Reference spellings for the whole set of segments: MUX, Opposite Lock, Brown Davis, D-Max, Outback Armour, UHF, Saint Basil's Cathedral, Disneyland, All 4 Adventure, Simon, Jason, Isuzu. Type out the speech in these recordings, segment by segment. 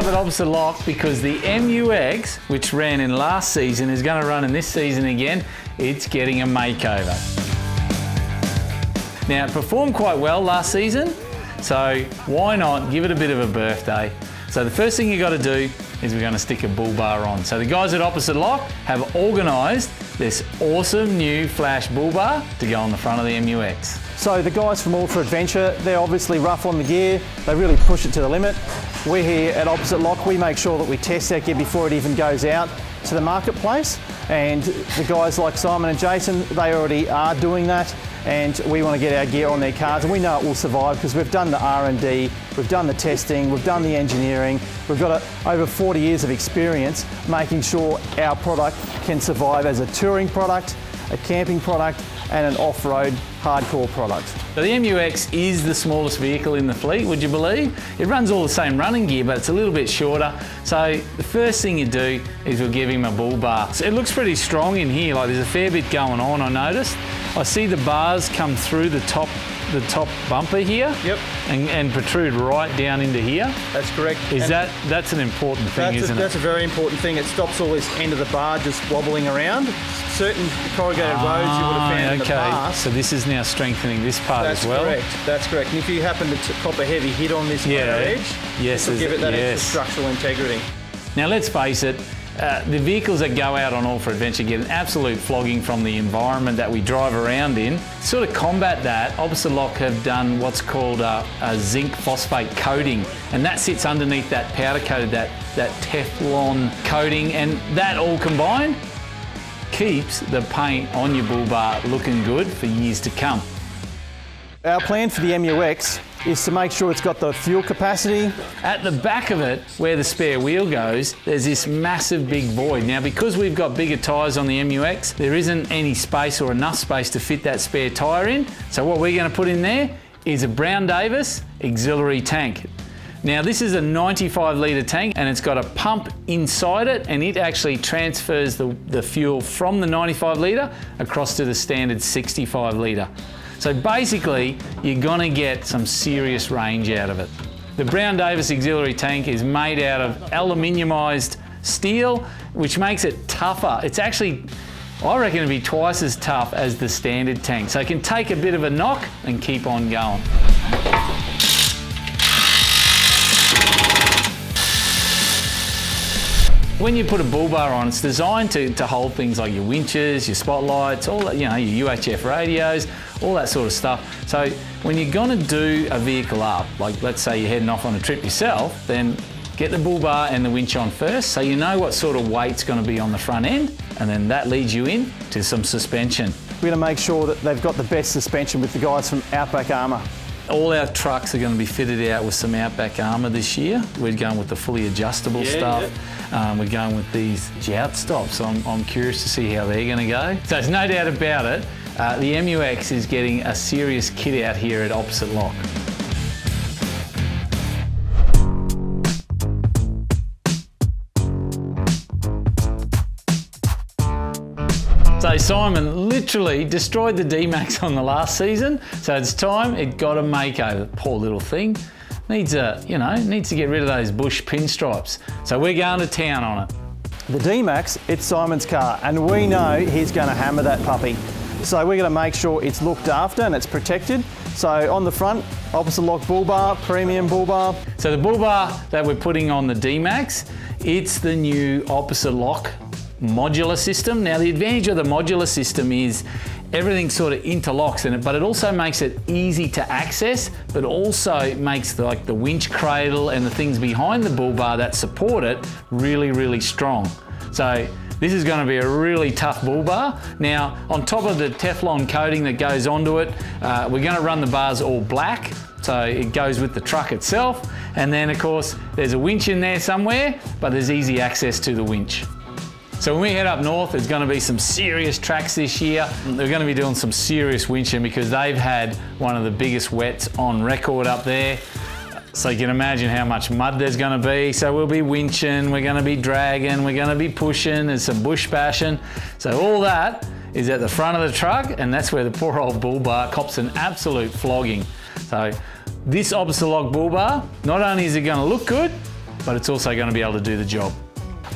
discovered Opposite Lock because the MUX, which ran in last season, is going to run in this season again. It's getting a makeover. Now, it performed quite well last season, so why not give it a bit of a birthday? So the first thing you got to do is we're going to stick a bull bar on. So the guys at Opposite Lock have organised this awesome new flash bull bar to go on the front of the MUX. So the guys from All 4 Adventure, they're obviously rough on the gear. They really push it to the limit. We're here at Opposite Lock. We make sure that we test that gear before it even goes out to the marketplace. And the guys like Simon and Jason, they already are doing that. And we want to get our gear on their cars, and we know it will survive because we've done the R&D, we've done the testing, we've done the engineering, we've got over 40 years of experience making sure our product can survive as a touring product, a camping product and an off-road hardcore product. So the MUX is the smallest vehicle in the fleet, would you believe? It runs all the same running gear, but it's a little bit shorter. So the first thing you do is we'll give him a bull bar. So it looks pretty strong in here, like there's a fair bit going on, I noticed. I see the bars come through the top bumper here, yep, and protrude right down into here. That's correct. That's an important thing, isn't it? That's a very important thing. It stops all this end of the bar just wobbling around. Certain corrugated roads you would have found in the past. So this is now strengthening this part as well. That's correct. That's correct. And if you happen to cop a heavy hit on this edge, yes, give it that extra structural integrity. Now let's face it. The vehicles that go out on All 4 Adventure get an absolute flogging from the environment that we drive around in. Sort of combat that, Opposite Lock have done what's called a zinc phosphate coating, and that sits underneath that powder coated, that Teflon coating, and that all combined keeps the paint on your bull bar looking good for years to come. Our plan for the MUX is to make sure it's got the fuel capacity. At the back of it, where the spare wheel goes, there's this massive big void. Now, because we've got bigger tyres on the MUX, there isn't any space or enough space to fit that spare tyre in. So what we're going to put in there is a Brown Davis auxiliary tank. Now, this is a 95-litre tank, and it's got a pump inside it, and it actually transfers the fuel from the 95-litre across to the standard 65-litre. So basically, you're gonna get some serious range out of it. The Brown Davis auxiliary tank is made out of aluminiumised steel, which makes it tougher. It's actually, I reckon, it'd be twice as tough as the standard tank. So it can take a bit of a knock and keep on going. When you put a bull bar on, it's designed to hold things like your winches, your spotlights, all that, you know, your UHF radios, all that sort of stuff. So when you're going to do a vehicle up, like let's say you're heading off on a trip yourself, then get the bull bar and the winch on first so you know what sort of weight's going to be on the front end, and then that leads you in to some suspension. We're going to make sure that they've got the best suspension with the guys from Outback Armour. All our trucks are going to be fitted out with some Outback Armour this year. We're going with the fully adjustable stuff. Yeah. We're going with these jout stops. I'm curious to see how they're going to go. So there's no doubt about it, the MUX is getting a serious kit out here at Opposite Lock. So Simon literally destroyed the D-Max on the last season, so it's time it got a makeover. Poor little thing. Needs to get rid of those bush pinstripes. So we're going to town on it. The D-Max, it's Simon's car, and we know he's going to hammer that puppy. So we're going to make sure it's looked after and it's protected. So on the front, Opposite Lock bull bar, premium bull bar. So the bull bar that we're putting on the D-Max, it's the new Opposite Lock modular system. Now the advantage of the modular system is everything sort of interlocks in it, but it also makes it easy to access, but also makes the winch cradle and the things behind the bull bar that support it really, really strong. So this is going to be a really tough bull bar. Now on top of the Teflon coating that goes onto it, we're going to run the bars all black. So it goes with the truck itself. And then of course there's a winch in there somewhere, but there's easy access to the winch. So when we head up north, there's going to be some serious tracks this year. They're going to be doing some serious winching because they've had one of the biggest wets on record up there. So you can imagine how much mud there's going to be. So we'll be winching, we're going to be dragging, we're going to be pushing, there's some bush bashing. So all that is at the front of the truck, and that's where the poor old bull bar cops an absolute flogging. So this Opposite Lock bull bar, not only is it going to look good, but it's also going to be able to do the job.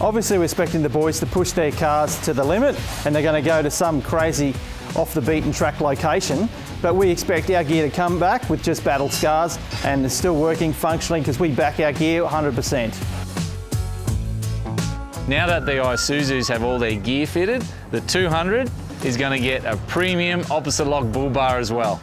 Obviously we're expecting the boys to push their cars to the limit, and they're going to go to some crazy off the beaten track location, but we expect our gear to come back with just battle scars and it's still working, functioning, because we back our gear 100%. Now that the Isuzus have all their gear fitted, the 200 is going to get a premium opposite lock bull bar as well.